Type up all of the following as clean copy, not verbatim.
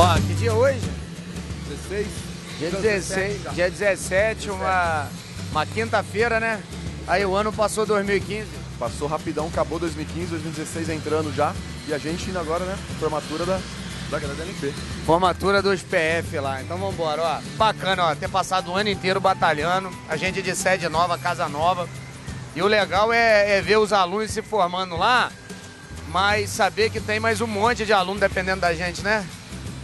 Ó, que dia hoje? 16. Dia 17, uma quinta-feira, né? Aí o ano passou 2015. Passou rapidão, acabou 2015, 2016 entrando já. E a gente indo agora, né? Formatura da galera da ANP. Formatura dos PF lá. Então vamos embora, ó. Bacana, ó. Ter passado o ano inteiro batalhando. A gente de sede nova, casa nova. E o legal é ver os alunos se formando lá, mas saber que tem mais um monte de aluno dependendo da gente, né?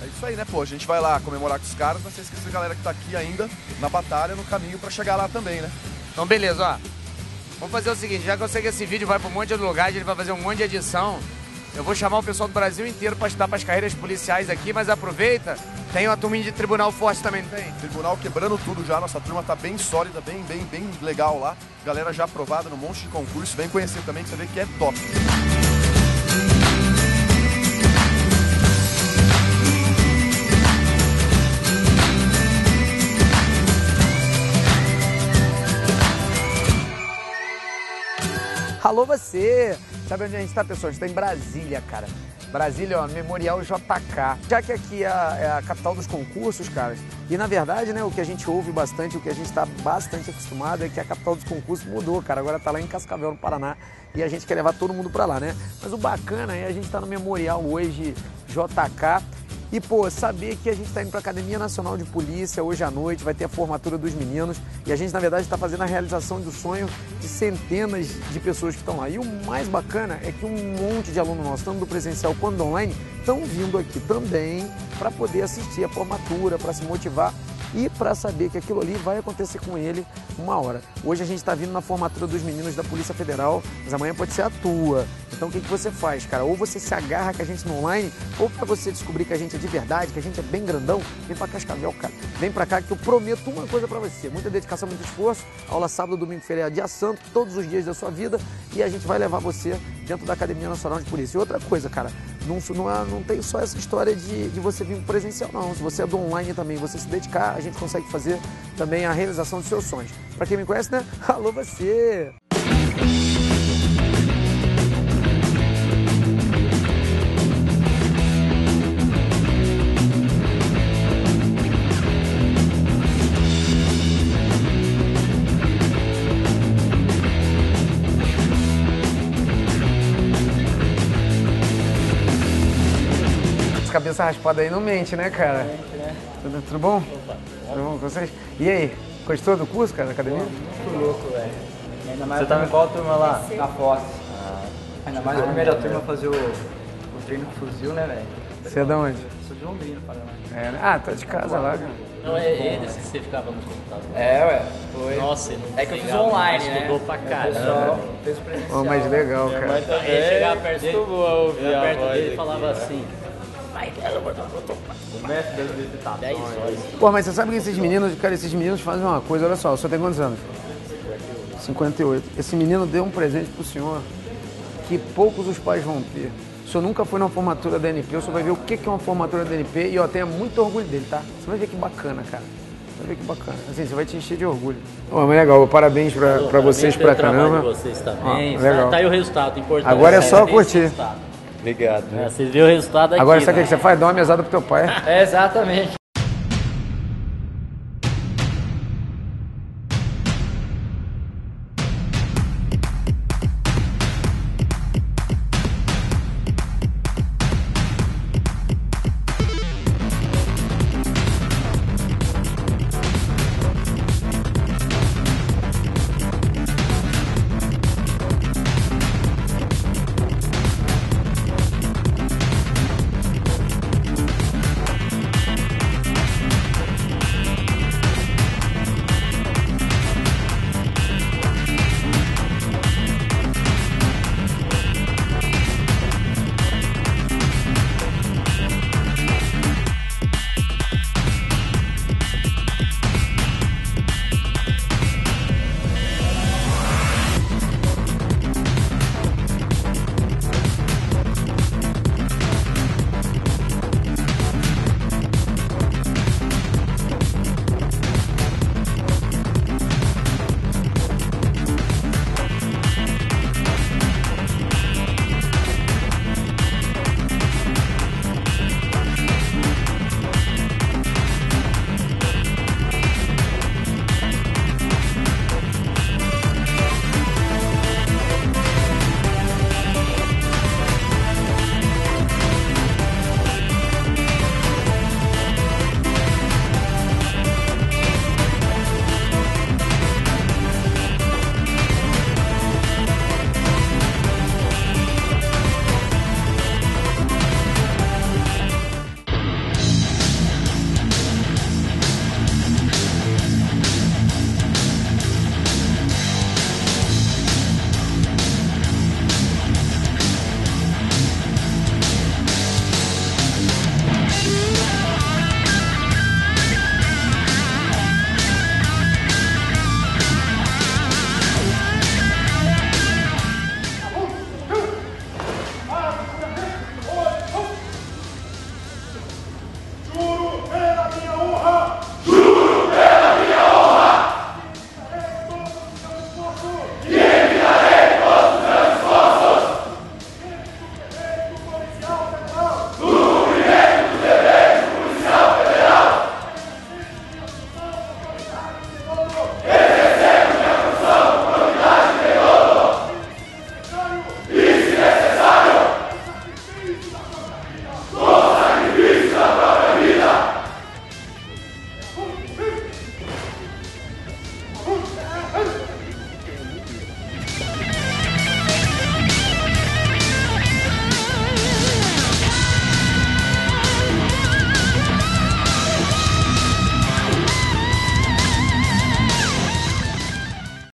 É isso aí, né, pô? A gente vai lá comemorar com os caras, mas sem esquecer a galera que tá aqui ainda na batalha, no caminho pra chegar lá também, né? Então, beleza, ó. Vamos fazer o seguinte, já que eu sei que esse vídeo vai pra um monte de lugar, a gente vai fazer um monte de edição, eu vou chamar o pessoal do Brasil inteiro pra estudar pras carreiras policiais aqui, mas aproveita, tem uma turminha de tribunal forte também, não tem? Tribunal quebrando tudo já, nossa turma tá bem sólida, bem legal lá, galera já aprovada num monte de concurso, vem conhecer também, que você vê que é top. Alô você! Sabe onde a gente está, pessoal? A gente está em Brasília, cara. Brasília, ó, Memorial JK. Já que aqui é a capital dos concursos, cara, e na verdade, né, o que a gente ouve bastante, o que a gente está bastante acostumado é que a capital dos concursos mudou, cara. Agora tá lá em Cascavel, no Paraná, e a gente quer levar todo mundo pra lá, né? Mas o bacana é a gente tá no Memorial hoje, JK, e, pô, saber que a gente tá indo pra Academia Nacional de Polícia hoje à noite, vai ter a formatura dos meninos, e a gente, na verdade, tá fazendo a realização do sonho de centenas de pessoas que estão lá. E o mais bacana é que um monte de aluno nosso, tanto do presencial quanto do online, estão vindo aqui também para poder assistir a formatura, para se motivar e para saber que aquilo ali vai acontecer com ele uma hora. Hoje a gente está vindo na formatura dos meninos da Polícia Federal, mas amanhã pode ser a tua. Então o que você faz, cara? Ou você se agarra com a gente no online, ou para você descobrir que a gente é de verdade, que a gente é bem grandão, vem para Cascavel, cara. Vem para cá que eu prometo uma coisa para você. Muita dedicação, muito esforço. Aula sábado, domingo, feriado, dia santo, todos os dias da sua vida. E a gente vai levar você dentro da Academia Nacional de Polícia. E outra coisa, cara, não tem só essa história de você vir presencial, não. Se você é do online também, você se dedicar, a gente consegue fazer também a realização dos seus sonhos. Para quem me conhece, né? Alô, você! Cabeça raspada aí não mente, né, cara? Não mente, né? Tudo bom? Opa, tudo bom com vocês? E aí, gostou do curso, cara, da academia? Muito louco, velho. Ainda mais. Você tava em qual turma lá? Na Foz. Ainda mais a primeira turma fazer o treino com fuzil, né, velho? Você é de onde? Sou de Londrina, Paraná. É, né? Ah, tá de casa lá, cara. Não, é eles que você ficava no computador. É, ué. Foi. Nossa, é que eu fiz online, né? Estudou pra caramba. Fez o presencial. Oh, mas legal, cara. Mas também chegava perto dele e falava assim... Pô, mas você sabe que esses meninos, cara, esses meninos fazem uma coisa, olha só, o senhor tem quantos anos? 58. Esse menino deu um presente pro senhor que poucos os pais vão ter. O senhor nunca foi numa formatura da ANP, o senhor vai ver o que é uma formatura da ANP e eu tenho muito orgulho dele, tá? Você vai ver que bacana, cara. Você vai ver que bacana. Assim, você vai te encher de orgulho. Ô, mas legal, parabéns pra vocês, pra caramba. Parabéns pelo trabalho de vocês também. Legal. Tá aí o resultado, importante. Agora é só curtir. Obrigado. Né? Você viu o resultado aqui. Agora sabe o que você faz? Dá uma mesada pro teu pai. É, exatamente.